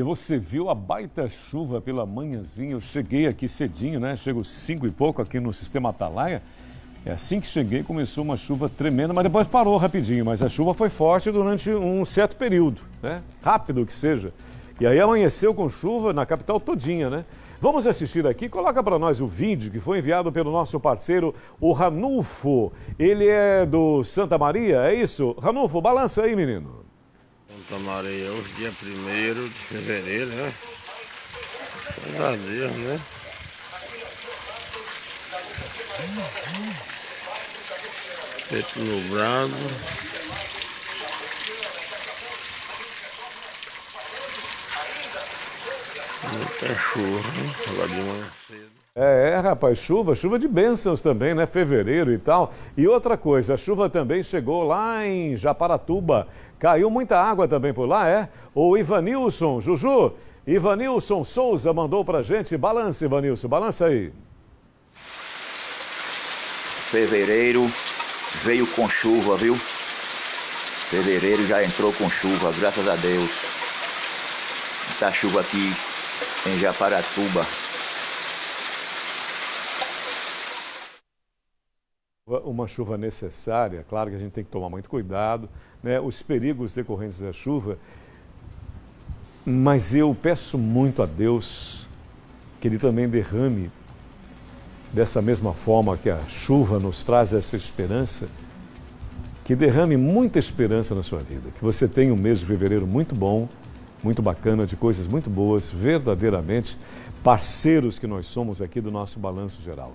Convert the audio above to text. E você viu a baita chuva pela manhãzinha? Eu cheguei aqui cedinho, né? Chego 5 e pouco aqui no Sistema Atalaia. Assim que cheguei, começou uma chuva tremenda, mas depois parou rapidinho. Mas a chuva foi forte durante um certo período, né? Rápido que seja. E aí amanheceu com chuva na capital todinha, né? Vamos assistir aqui. Coloca para nós o vídeo que foi enviado pelo nosso parceiro, o Ranulfo. Ele é do Santa Maria, é isso? Ranulfo, balança aí, menino. Santa Maria, hoje dia 1º de fevereiro, né? Graças a Deus, né? Feito nublado. Muita chuva, agora de manhã cedo. Rapaz, chuva de bênçãos também, né? Fevereiro e tal. E outra coisa, a chuva também chegou lá em Japaratuba. Caiu muita água também por lá, é? O Ivanilson, Juju, Ivanilson Souza mandou pra gente. Balança, Ivanilson, balança aí. Fevereiro veio com chuva, viu? Fevereiro já entrou com chuva, graças a Deus. Tá chuva aqui em Japaratuba. Uma chuva necessária, claro que a gente tem que tomar muito cuidado, né? Os perigos decorrentes da chuva, mas eu peço muito a Deus que Ele também derrame, dessa mesma forma que a chuva nos traz essa esperança, que derrame muita esperança na sua vida, que você tenha um mês de fevereiro muito bom, muito bacana, de coisas muito boas, verdadeiramente parceiros que nós somos aqui do nosso Balanço Geral.